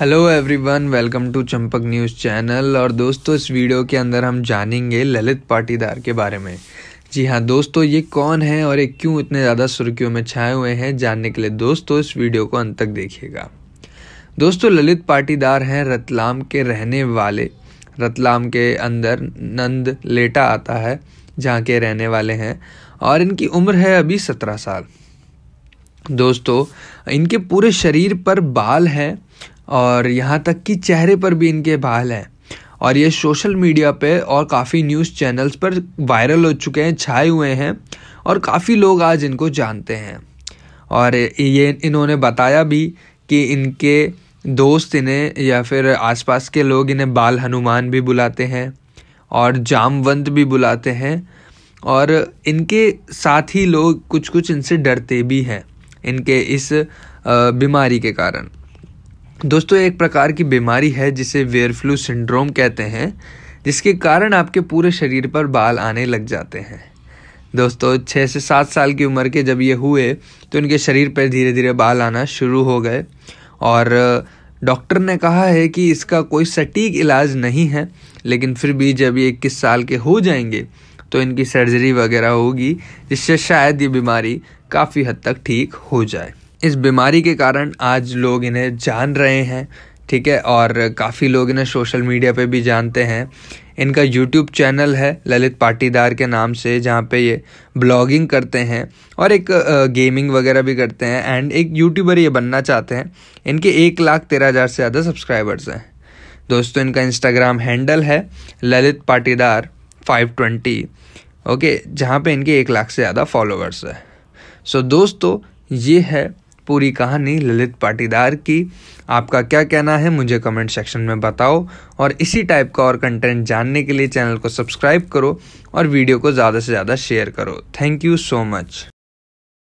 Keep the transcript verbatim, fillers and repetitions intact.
Hello everyone, welcome to Champak news channel. और दोस्तों, इस वीडियो के अंदर हम जानेंगे ललित पाटीदार के बारे में। जी हाँ दोस्तों, ये कौन है और ये क्यों इतने ज़्यादा सुर्खियों में छाए हुए हैं, जानने के लिए दोस्तों इस वीडियो को अंत तक देखिएगा। दोस्तों, ललित पाटीदार हैं रतलाम के रहने वाले। रतलाम के अंदर नंद लेटा आता है जहाँ के रहने वाले हैं, और इनकी उम्र है अभी सत्रह साल। दोस्तों, इनके पूरे शरीर पर बाल हैं और यहाँ तक कि चेहरे पर भी इनके बाल हैं, और ये सोशल मीडिया पे और काफ़ी न्यूज़ चैनल्स पर वायरल हो चुके हैं, छाए हुए हैं, और काफ़ी लोग आज इनको जानते हैं। और ये इन्होंने बताया भी कि इनके दोस्त इन्हें या फिर आसपास के लोग इन्हें बाल हनुमान भी बुलाते हैं और जामवंत भी बुलाते हैं, और इनके साथ ही लोग कुछ कुछ इनसे डरते भी हैं, इनके इस बीमारी के कारण। दोस्तों, एक प्रकार की बीमारी है जिसे वेयरफ्लू सिंड्रोम कहते हैं, जिसके कारण आपके पूरे शरीर पर बाल आने लग जाते हैं। दोस्तों, छः से सात साल की उम्र के जब ये हुए तो इनके शरीर पर धीरे धीरे बाल आना शुरू हो गए, और डॉक्टर ने कहा है कि इसका कोई सटीक इलाज नहीं है, लेकिन फिर भी जब ये इक्कीस साल के हो जाएंगे तो इनकी सर्जरी वगैरह होगी, जिससे शायद ये बीमारी काफ़ी हद तक ठीक हो जाए। इस बीमारी के कारण आज लोग इन्हें जान रहे हैं, ठीक है, और काफ़ी लोग इन्हें सोशल मीडिया पे भी जानते हैं। इनका यूट्यूब चैनल है ललित पाटीदार के नाम से, जहाँ पे ये ब्लॉगिंग करते हैं और एक गेमिंग वगैरह भी करते हैं, एंड एक यूट्यूबर ये बनना चाहते हैं। इनके एक लाख तेरह हज़ार से ज़्यादा सब्सक्राइबर्स हैं। दोस्तों, इनका इंस्टाग्राम हैंडल है Lalit Patidar five twenty, okay, जहाँ पे इनके एक लाख से ज़्यादा फॉलोअर्स है। सो दोस्तों, ये है पूरी कहानी ललित पाटीदार की। आपका क्या कहना है मुझे कमेंट सेक्शन में बताओ, और इसी टाइप का और कंटेंट जानने के लिए चैनल को सब्सक्राइब करो और वीडियो को ज़्यादा से ज़्यादा शेयर करो। Thank you so much.